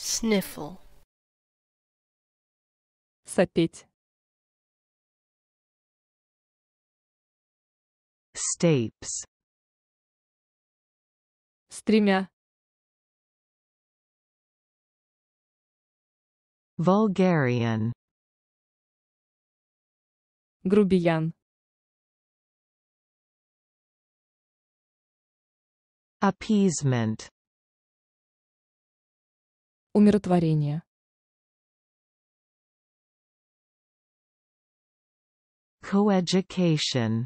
Sniffle. Сопеть. Stapes. Стремя. Vulgarian. Грубиян. Appeasement. Умиротворение. Co-education.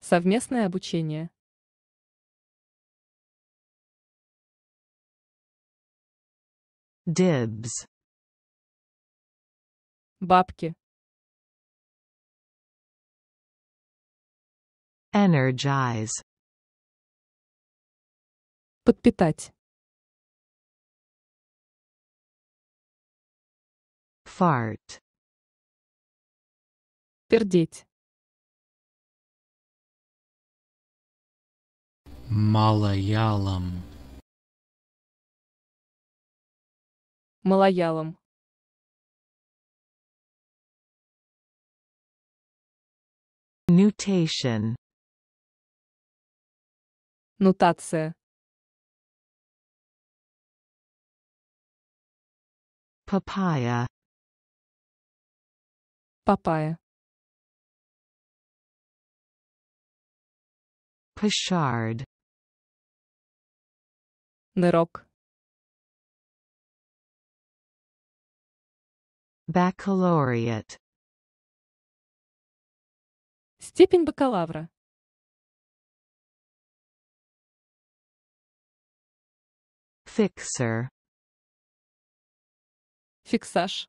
Совместное обучение. Dibs. Бабки. Energize. Подпитать. Fart. Пердеть. Малаялам. Малаялам. Nutation. Нутация. Papaya. Папайя. Peshard. Нырок. Baccalaureate. Степень бакалавра. Fixer. Фиксаж.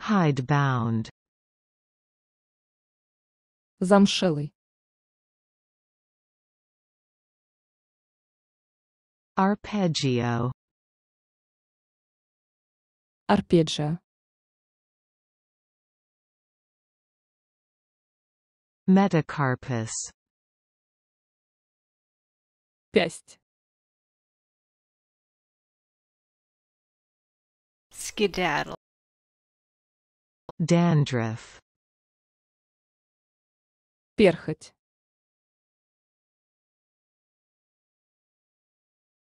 Hidebound. Замшелый. Arpeggio. Арпеджио. Metacarpus. Пясть. Skedaddle. Dandruff. Перхоть.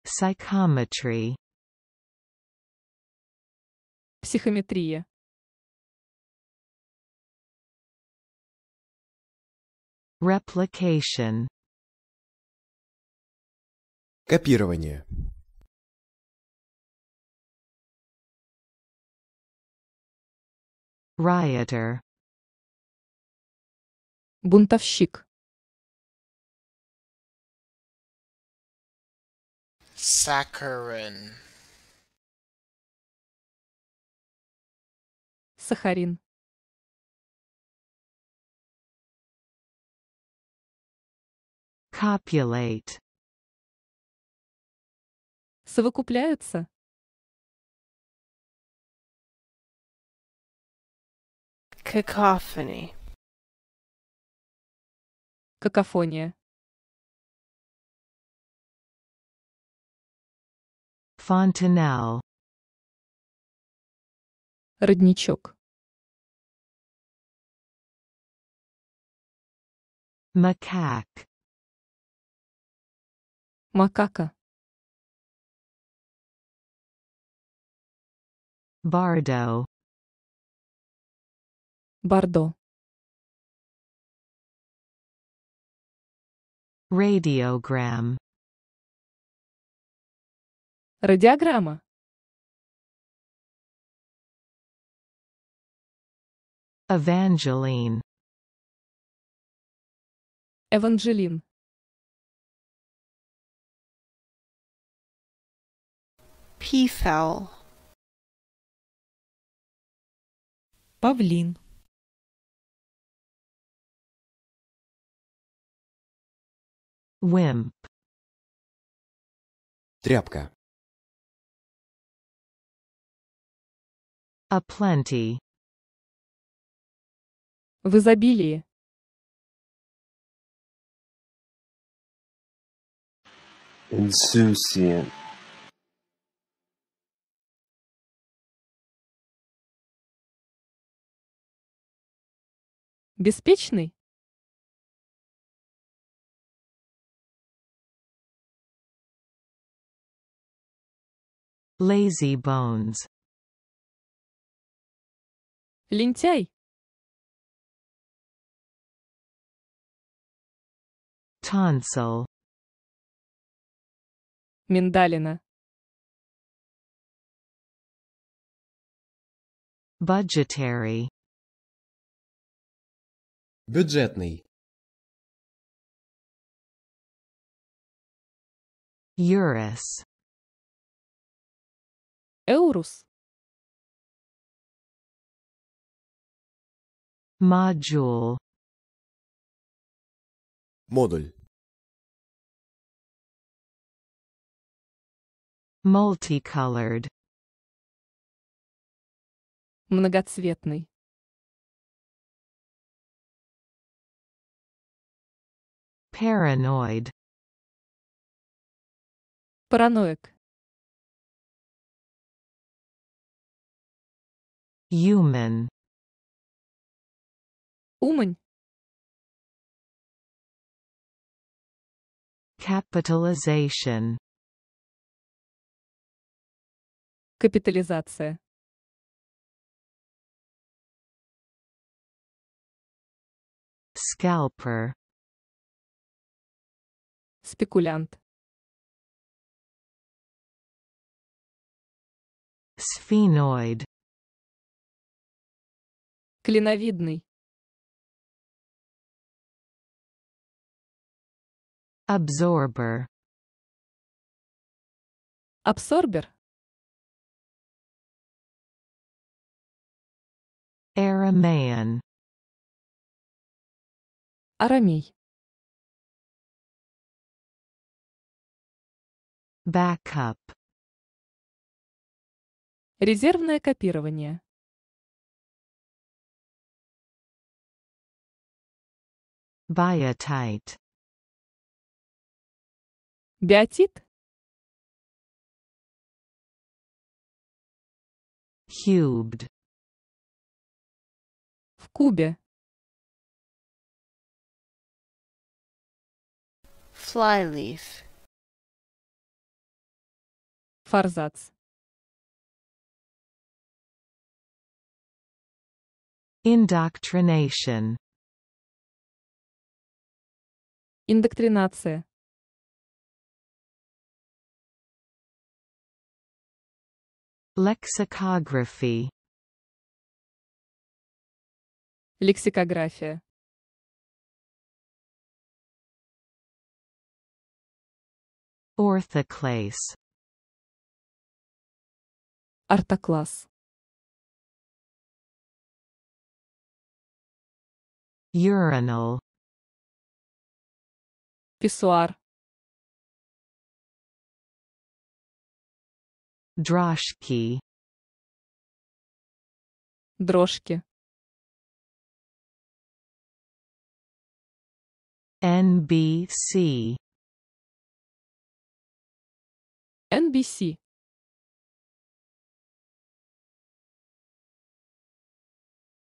Psychometry. Психометрия. Replication. Копирование. Rioter. Бунтовщик. Saccharin. Сахарин. Copulate. Совокупляются. Cacophony. Какофония. Fontanelle. Родничок. Macaque. Макака. Бардо. Бардо. Radiogram. Радиограмма. Evangeline. Эванжелин. Pfeil. Павлин. Wimp. Тряпка. Aplenty. В изобилии. Insouciant. Беспечный. Lazy bones. Лентяй. Tonsil. Миндалина. Budgetary. Бюджетный. Eurus. Eurus. Module. Модуль. Multicolored. Многоцветный. Paranoid. Параноик. Human. Умань. Capitalization. Капитализация. Scalper. Спекулянт. Esfenoide. Клиновидный. Absorber. Абсорбер. Aramaean. Арамей. Backup. Резервное копирование. Biotite. Биотит. Cubed. В кубе. Flyleaf. Форзац. Indoctrination. Индоктринация. Lexicography. Лексикография. Ortoklas. Ортоклас. Yurunal. Писуар. Droshki. Дрожки. NBC. NBC.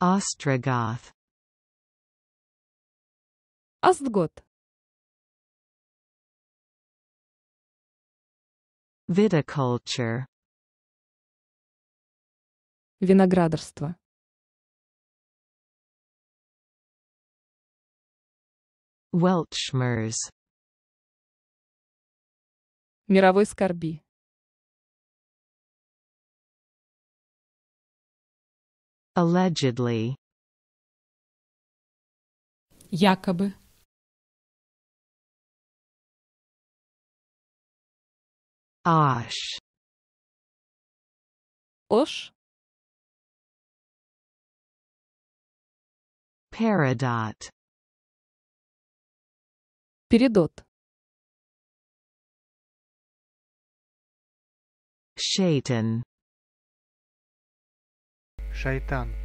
Ostrogoth. Ostrogoth. Viticulture. Виноградарство. Weltschmerz. Мировой скорби. Allegedly. Якобы. Osh. Osh. Peridot. Передот. Шайтан. Шайтан.